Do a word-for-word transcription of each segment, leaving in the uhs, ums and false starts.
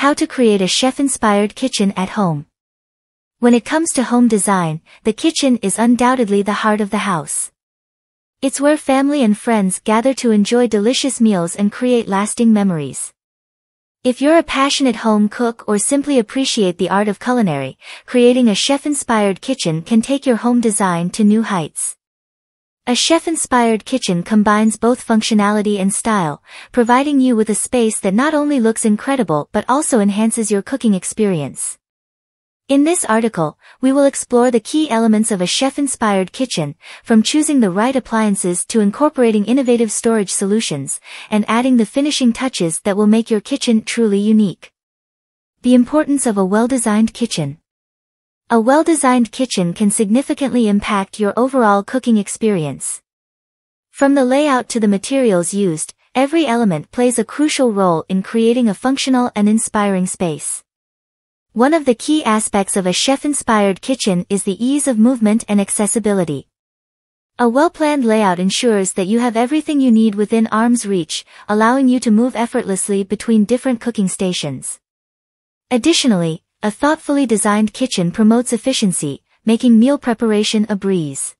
How to create a chef-inspired kitchen at home. When it comes to home design, the kitchen is undoubtedly the heart of the house. It's where family and friends gather to enjoy delicious meals and create lasting memories. If you're a passionate home cook or simply appreciate the art of culinary, creating a chef-inspired kitchen can take your home design to new heights. A chef-inspired kitchen combines both functionality and style, providing you with a space that not only looks incredible but also enhances your cooking experience. In this article, we will explore the key elements of a chef-inspired kitchen, from choosing the right appliances to incorporating innovative storage solutions, and adding the finishing touches that will make your kitchen truly unique. The importance of a well-designed kitchen. A well-designed kitchen can significantly impact your overall cooking experience. From the layout to the materials used, every element plays a crucial role in creating a functional and inspiring space. One of the key aspects of a chef-inspired kitchen is the ease of movement and accessibility. A well-planned layout ensures that you have everything you need within arm's reach, allowing you to move effortlessly between different cooking stations. Additionally, a thoughtfully designed kitchen promotes efficiency, making meal preparation a breeze.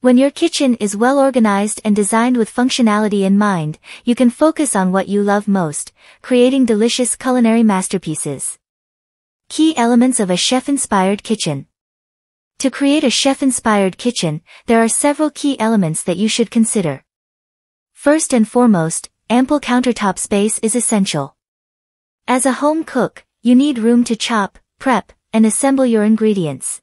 When your kitchen is well organized and designed with functionality in mind, you can focus on what you love most, creating delicious culinary masterpieces. Key elements of a chef-inspired kitchen. To create a chef-inspired kitchen, there are several key elements that you should consider. First and foremost, ample countertop space is essential. As a home cook, you need room to chop, prep, and assemble your ingredients.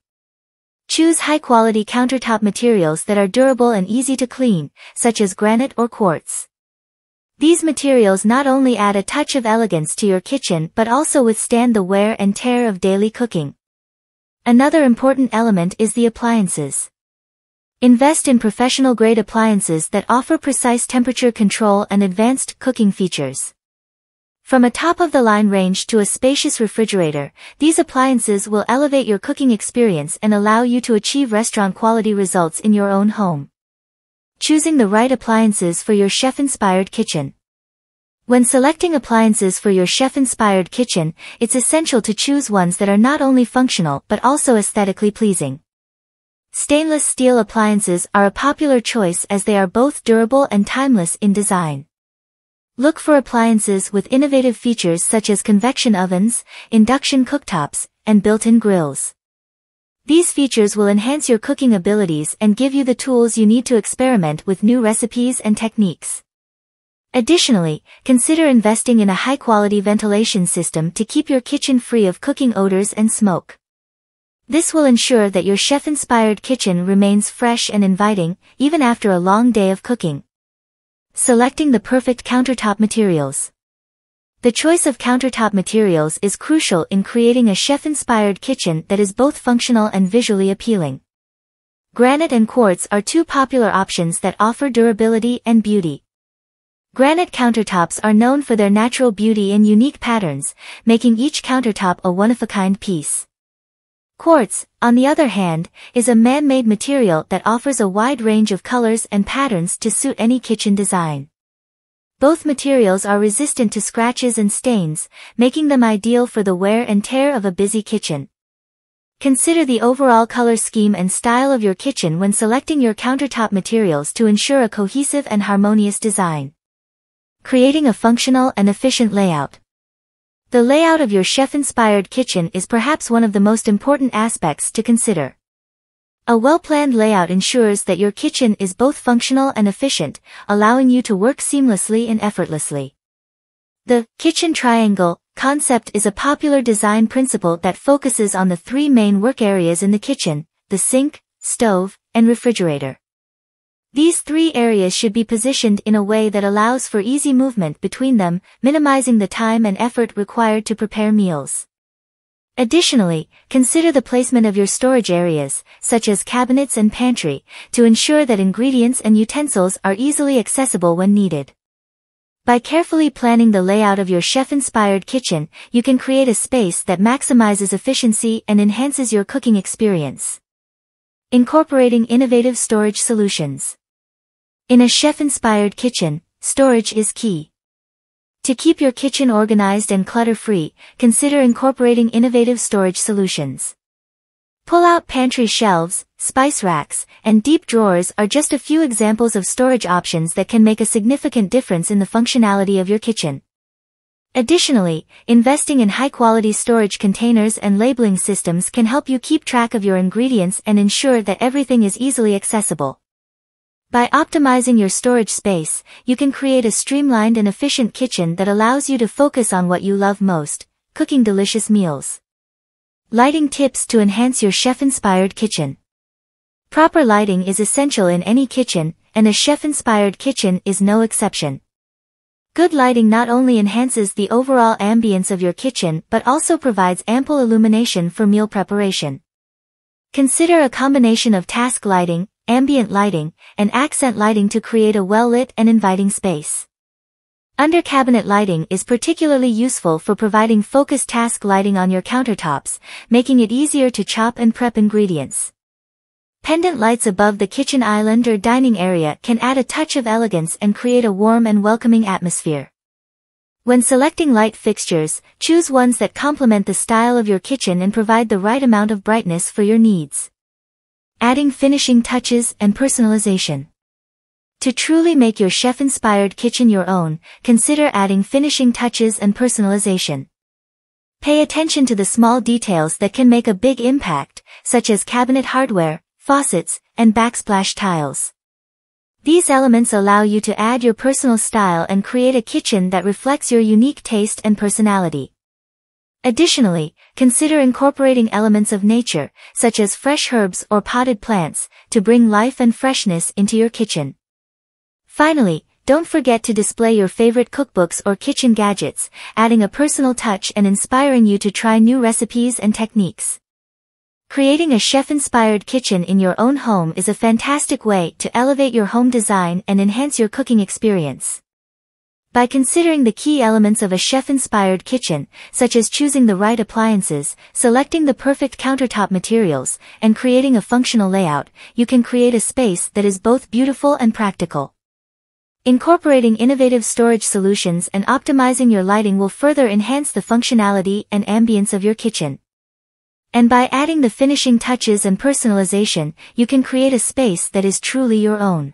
Choose high-quality countertop materials that are durable and easy to clean, such as granite or quartz. These materials not only add a touch of elegance to your kitchen but also withstand the wear and tear of daily cooking. Another important element is the appliances. Invest in professional-grade appliances that offer precise temperature control and advanced cooking features. From a top-of-the-line range to a spacious refrigerator, these appliances will elevate your cooking experience and allow you to achieve restaurant-quality results in your own home. Choosing the right appliances for your chef-inspired kitchen. When selecting appliances for your chef-inspired kitchen, it's essential to choose ones that are not only functional but also aesthetically pleasing. Stainless steel appliances are a popular choice as they are both durable and timeless in design. Look for appliances with innovative features such as convection ovens, induction cooktops, and built-in grills. These features will enhance your cooking abilities and give you the tools you need to experiment with new recipes and techniques. Additionally, consider investing in a high-quality ventilation system to keep your kitchen free of cooking odors and smoke. This will ensure that your chef-inspired kitchen remains fresh and inviting, even after a long day of cooking. Selecting the perfect countertop materials. The choice of countertop materials is crucial in creating a chef-inspired kitchen that is both functional and visually appealing. Granite and quartz are two popular options that offer durability and beauty. Granite countertops are known for their natural beauty and unique patterns, making each countertop a one-of-a-kind piece. Quartz, on the other hand, is a man-made material that offers a wide range of colors and patterns to suit any kitchen design. Both materials are resistant to scratches and stains, making them ideal for the wear and tear of a busy kitchen. Consider the overall color scheme and style of your kitchen when selecting your countertop materials to ensure a cohesive and harmonious design. Creating a functional and efficient layout. The layout of your chef-inspired kitchen is perhaps one of the most important aspects to consider. A well-planned layout ensures that your kitchen is both functional and efficient, allowing you to work seamlessly and effortlessly. The kitchen triangle concept is a popular design principle that focuses on the three main work areas in the kitchen: the sink, stove, and refrigerator. These three areas should be positioned in a way that allows for easy movement between them, minimizing the time and effort required to prepare meals. Additionally, consider the placement of your storage areas, such as cabinets and pantry, to ensure that ingredients and utensils are easily accessible when needed. By carefully planning the layout of your chef-inspired kitchen, you can create a space that maximizes efficiency and enhances your cooking experience. Incorporating innovative storage solutions. In a chef-inspired kitchen, storage is key. To keep your kitchen organized and clutter-free, consider incorporating innovative storage solutions. Pull-out pantry shelves, spice racks, and deep drawers are just a few examples of storage options that can make a significant difference in the functionality of your kitchen. Additionally, investing in high-quality storage containers and labeling systems can help you keep track of your ingredients and ensure that everything is easily accessible. By optimizing your storage space, you can create a streamlined and efficient kitchen that allows you to focus on what you love most, cooking delicious meals. Lighting tips to enhance your chef-inspired kitchen. Proper lighting is essential in any kitchen, and a chef-inspired kitchen is no exception. Good lighting not only enhances the overall ambience of your kitchen but also provides ample illumination for meal preparation. Consider a combination of task lighting, ambient lighting, and accent lighting to create a well-lit and inviting space. Under-cabinet lighting is particularly useful for providing focused task lighting on your countertops, making it easier to chop and prep ingredients. Pendant lights above the kitchen island or dining area can add a touch of elegance and create a warm and welcoming atmosphere. When selecting light fixtures, choose ones that complement the style of your kitchen and provide the right amount of brightness for your needs. Adding finishing touches and personalization. To truly make your chef-inspired kitchen your own, consider adding finishing touches and personalization. Pay attention to the small details that can make a big impact, such as cabinet hardware, faucets, and backsplash tiles. These elements allow you to add your personal style and create a kitchen that reflects your unique taste and personality. Additionally, consider incorporating elements of nature, such as fresh herbs or potted plants, to bring life and freshness into your kitchen. Finally, don't forget to display your favorite cookbooks or kitchen gadgets, adding a personal touch and inspiring you to try new recipes and techniques. Creating a chef-inspired kitchen in your own home is a fantastic way to elevate your home design and enhance your cooking experience. By considering the key elements of a chef-inspired kitchen, such as choosing the right appliances, selecting the perfect countertop materials, and creating a functional layout, you can create a space that is both beautiful and practical. Incorporating innovative storage solutions and optimizing your lighting will further enhance the functionality and ambience of your kitchen. And by adding the finishing touches and personalization, you can create a space that is truly your own.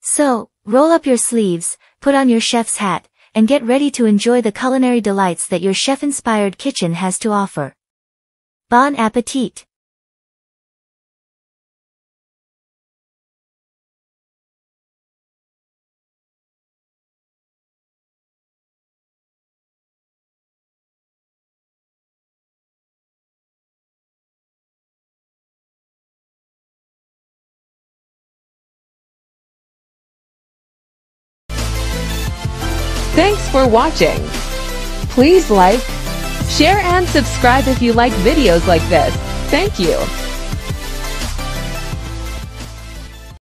So, roll up your sleeves, put on your chef's hat, and get ready to enjoy the culinary delights that your chef-inspired kitchen has to offer. Bon appétit! Thanks for watching. Please like, share and subscribe if you like videos like this. Thank you.